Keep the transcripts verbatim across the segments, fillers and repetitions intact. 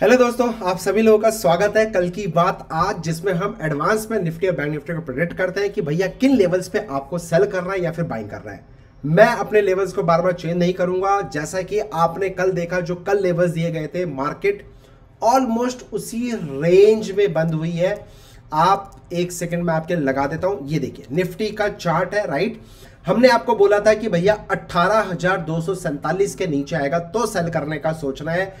Hello दोस्तों, आप सभी लोगों का स्वागत है कल की बात आज, जिसमें हम एडवांस में निफ्टी और बैंक निफ्टी को प्रेडिक्ट करते हैं कि भैया किन लेवल्स पे आपको सेल करना है या फिर बाइंग करना है। मैं अपने लेवल्स को बार बार चेंज नहीं करूंगा। जैसा कि आपने कल देखा, जो कल लेवल्स दिए गए थे, मार्केट ऑलमोस्ट उसी रेंज में बंद हुई है। आप एक सेकेंड में आपके लगा देता हूँ, ये देखिए निफ्टी का चार्ट है, राइट। हमने आपको बोला था कि भैया अट्ठारह हजार दो सौ सैंतालीस के नीचे आएगा तो सेल करने का सोचना है।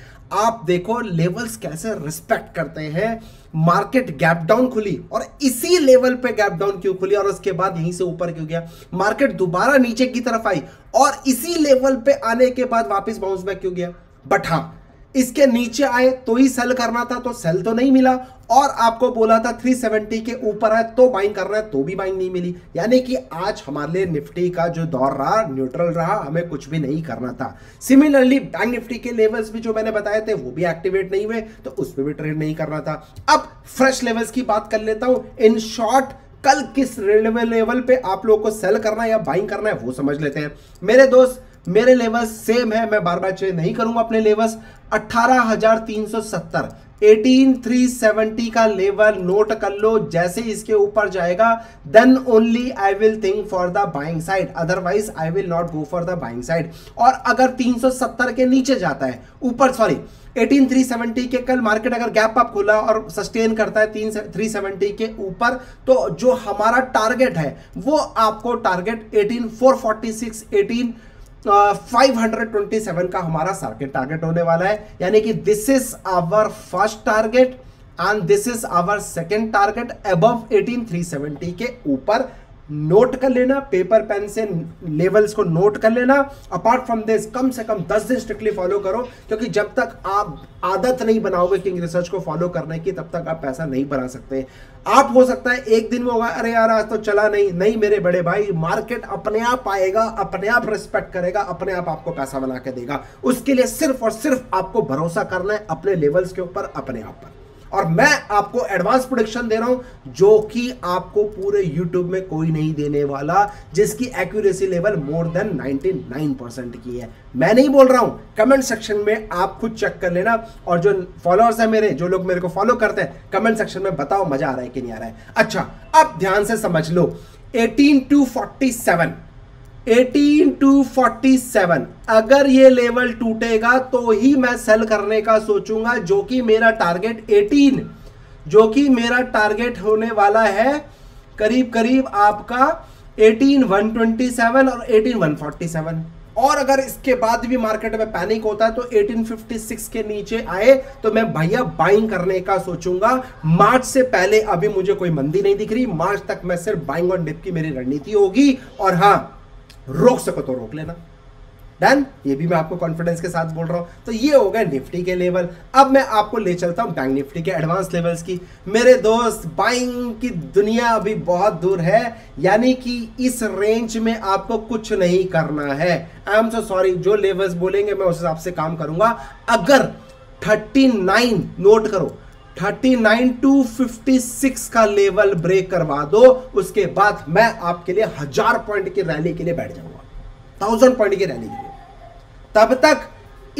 आप देखो लेवल्स कैसे रिस्पेक्ट करते हैं। मार्केट गैप डाउन खुली और इसी लेवल पे गैप डाउन क्यों खुली और उसके बाद यहीं से ऊपर क्यों गया। मार्केट दोबारा नीचे की तरफ आई और इसी लेवल पे आने के बाद वापस बाउंस बैक क्यों गया। बट हाँ, इसके नीचे आए तो ही सेल करना था, तो सेल तो नहीं मिला। और आपको बोला था तीन सौ सत्तर के ऊपर है तो बाइंग करना है, तो भी बाइंग नहीं मिली। यानी कि आज हमारे लिए निफ्टी का जो दौर रहा न्यूट्रल रहा, हमें कुछ भी नहीं करना था। सिमिलरली बैंक निफ्टी के लेवल्स भी जो मैंने बताए थे वो भी एक्टिवेट नहीं हुए, तो उसमें भी ट्रेड नहीं करना था। अब फ्रेश लेवल्स की बात कर लेता हूँ। इन शॉर्ट कल किस लेवल पे आप लोगों को सेल करना है या बाइंग करना है वो समझ लेते हैं। मेरे दोस्त, मेरे लेवल्स सेम है, मैं बार बार चेंज नहीं करूंगा अपने लेवल्स। अठारह हजार तीन सौ सत्तर, अठारह हजार तीन सौ सत्तर का लेवल नोट कर लो। जैसे इसके ऊपर जाएगा then only I will think for the buying side, otherwise I will not go for the buying side. और अगर तीन सौ सत्तर के नीचे जाता है, ऊपर सॉरी अठारह हजार तीन सौ सत्तर के कल मार्केट अगर गैप अप खोला और सस्टेन करता है तीन सौ सत्तर के ऊपर, तो जो हमारा टारगेट है वो आपको टारगेट अठारह हजार चार सौ छियालीस, अठारह फाइव हंड्रेड ट्वेंटी सेवन का हमारा सर्किट टारगेट होने वाला है। यानी कि this is our first target and this is our second target above अठारह हजार तीन सौ सत्तर के ऊपर। नोट कर लेना, पेपर पेन से लेवल्स को नोट कर लेना। अपार्ट फ्रॉम दिस कम से कम दस दिन स्ट्रिक्टली फॉलो करो, क्योंकि जब तक आप आदत नहीं बनाओगे किंग रिसर्च को फॉलो करने की तब तक आप पैसा नहीं बना सकते। आप हो सकता है एक दिन में होगा, अरे यार आज तो चला नहीं, नहीं मेरे बड़े भाई, मार्केट अपने आप आएगा, अपने आप रिस्पेक्ट करेगा, अपने आप आपको पैसा बना के देगा। उसके लिए सिर्फ और सिर्फ आपको भरोसा करना है अपने लेवल्स के ऊपर, अपने आप पर। और मैं आपको एडवांस प्रेडिक्शन दे रहा हूं जो कि आपको पूरे यूट्यूब में कोई नहीं देने वाला, जिसकी एक्यूरेसी लेवल मोर देन निन्यानवे परसेंट की है। मैं नहीं बोल रहा हूं, कमेंट सेक्शन में आप खुद चेक कर लेना। और जो फॉलोअर्स हैं मेरे, जो लोग मेरे को फॉलो करते हैं, कमेंट सेक्शन में बताओ मजा आ रहा है कि नहीं आ रहा है। अच्छा, अब ध्यान से समझ लो, अठारह टू फोर्टी सेवन, अठारह टू फोर्टी सेवन अगर ये लेवल टूटेगा तो ही मैं सेल करने का सोचूंगा, जो कि मेरा टारगेट अठारह, जो कि मेरा टारगेट होने वाला है करीब करीब आपका अठारह हजार एक सौ सत्ताईस और अठारह हजार एक सौ सैंतालीस। और अगर इसके बाद भी मार्केट में पैनिक होता है तो अठारह सौ छप्पन के नीचे आए तो मैं भैया बाइंग करने का सोचूंगा। मार्च से पहले अभी मुझे कोई मंदी नहीं दिख रही, मार्च तक मैं सिर्फ बाइंग और डिप की मेरी रणनीति होगी। और हाँ, रोक सको तो रोक लेना, डन। ये भी मैं आपको कॉन्फिडेंस के साथ बोल रहा हूँ। तो ये हो गए निफ्टी के लेवल। अब मैं आपको ले चलता हूँ बैंक निफ्टी के एडवांस लेवल्स की। मेरे दोस्त, बाइंग की दुनिया अभी बहुत दूर है, यानी कि इस रेंज में आपको कुछ नहीं करना है। आई एम सो सॉरी, जो लेवल्स बोलेंगे मैं उस हिसाब से काम करूंगा। अगर उनतालीस, नोट करो, उनतालीस टू छप्पन का लेवल ब्रेक करवा दो, उसके बाद मैं आपके लिए हजार पॉइंट की रैली के लिए बैठ जाऊंगा, थाउजेंड पॉइंट की रैली के लिए। तब तक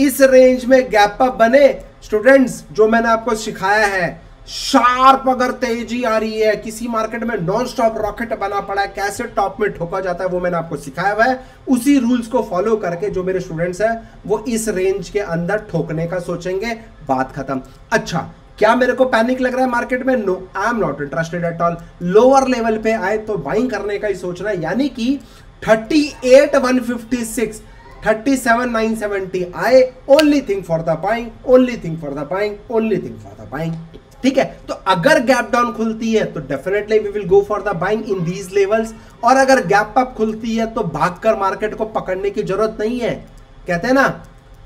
इस रेंज में गैप अप बने, स्टूडेंट्स जो मैंने आपको सिखाया है, शार्प अगर तेजी आ रही है, किसी मार्केट में नॉन स्टॉप रॉकेट बना पड़ा है, कैसे टॉप में ठोका जाता है वो मैंने आपको सिखाया हुआ है। उसी रूल्स को फॉलो करके जो मेरे स्टूडेंट्स हैं वो इस रेंज के अंदर ठोकने का सोचेंगे, बात खत्म। अच्छा, क्या मेरे को पैनिक लग रहा है मार्केट में? No, I am not interested at all. Lower level पे आए तो बाइंग करने का ही सोचना है, यानी कि thirty eight one fifty six, thirty seven nine seventy आए, only thing for the buying, only thing for the buying, only thing for the buying. ठीक है, तो अगर गैप डाउन खुलती है तो definitely we will go for the buying in these levels. और अगर गैप अप खुलती है तो भागकर मार्केट को पकड़ने की जरूरत नहीं है। कहते हैं ना,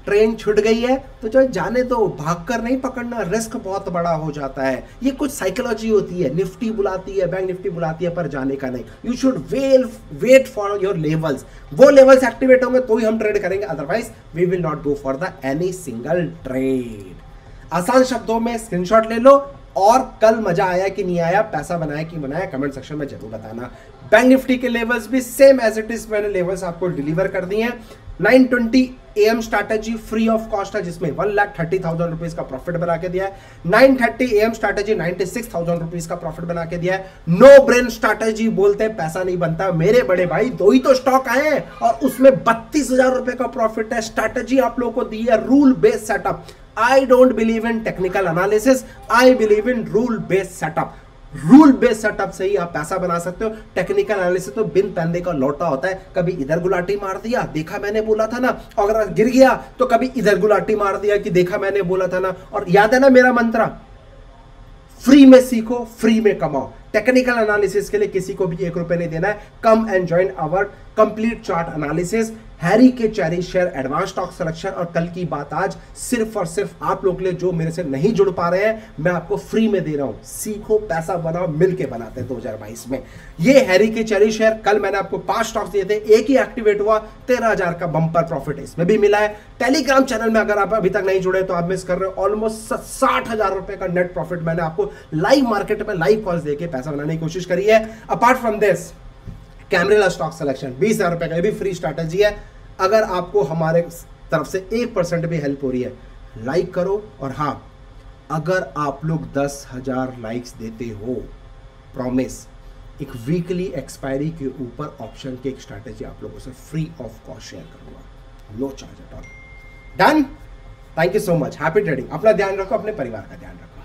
ट्रेन छूट गई है तो जो जाने दो, भागकर नहीं पकड़ना, रिस्क बहुत बड़ा हो जाता है। ये कुछ साइकोलॉजी होती है, निफ्टी बुलाती है, बैंक निफ्टी बुलाती है, पर जाने का नहीं। You should well wait for your levels. वो लेवल्स एक्टिवेट होंगे तो ही हम ट्रेड करेंगे, otherwise we will not go for the any single trade. आसान शब्दों में स्क्रीनशॉट ले लो, और कल मजा आया कि नहीं आया, पैसा बनाया कि बनाया, कमेंट सेक्शन में जरूर बताना। बैंक निफ्टी के लेवल्स भी सेम एज इट इज मैंने लेवल्स आपको डिलीवर कर दी हैं। Nine twenty A M strategy free of cost है, जिसमें one lakh thirty thousand rupees का प्रॉफिट बना के दिया है। Nine thirty A M strategy ninety six thousand rupees का प्रॉफिट बना के दिया है। नो ब्रेन स्ट्रैटेजी बोलते हैं, पैसा नहीं बनता। मेरे बड़े भाई दो ही तो स्टॉक आए हैं और उसमें बत्तीस हजार रुपए का प्रॉफिट है। स्ट्रैटेजी आप लोगों को दी है, rule based setup. I don't believe in technical analysis, I believe in rule based setup. Rule based setup से ही आप पैसा बना सकते हो। टेक्निकल एनालिसिस तो बिन तंदे का लौटा होता है, कभी इधर गुलाटी मार दिया, देखा मैंने बोला था ना, और अगर गिर गया तो कभी इधर गुलाटी मार दिया कि देखा मैंने बोला था ना। और याद है ना मेरा मंत्र, फ्री में सीखो, फ्री में कमाओ। टेक्निकल एनालिसिस के लिए किसी को भी एक रुपए नहीं देना है। Come and join our complete chart analysis, हैरी के चैरी शेयर, एडवांस स्टॉक सिलेक्शन और कल की बात आज, सिर्फ और सिर्फ आप लोग के लिए जो मेरे से नहीं जुड़ पा रहे हैं, मैं आपको फ्री में दे रहा हूं। सीखो, पैसा बनाओ, मिलके बनाते हैं दो हज़ार बाईस में। ये हैरी के चैरी शेयर, कल मैंने आपको पांच स्टॉक्स दिए थे, एक ही एक्टिवेट हुआ, तेरह हजार का बंपर प्रॉफिट इसमें भी मिला है। टेलीग्राम चैनल में अगर आप अभी तक नहीं जुड़े तो आप मिस कर रहे हो। ऑलमोस्ट साठ हजार रुपए का नेट प्रॉफिट मैंने आपको लाइव मार्केट में लाइव कॉल्स देके पैसा बनाने की कोशिश करी है। अपार्ट फ्रॉम दिस, कैमरेला स्टॉक सिलेक्शन बीस हजार रुपए का, ये भी फ्री स्ट्रैटेजी है। अगर आपको हमारे तरफ से एक परसेंट भी हेल्प हो रही है, लाइक करो। और हाँ, अगर आप लोग दस हजार लाइक्स देते हो, प्रॉमिस, एक वीकली एक्सपायरी के ऊपर ऑप्शन की एक स्ट्रैटेजी आप लोगों से फ्री ऑफ कॉस्ट शेयर करूंगा, no charge at all. Done, thank you so much, happy trading. अपना ध्यान रखो, अपने परिवार का ध्यान रखो।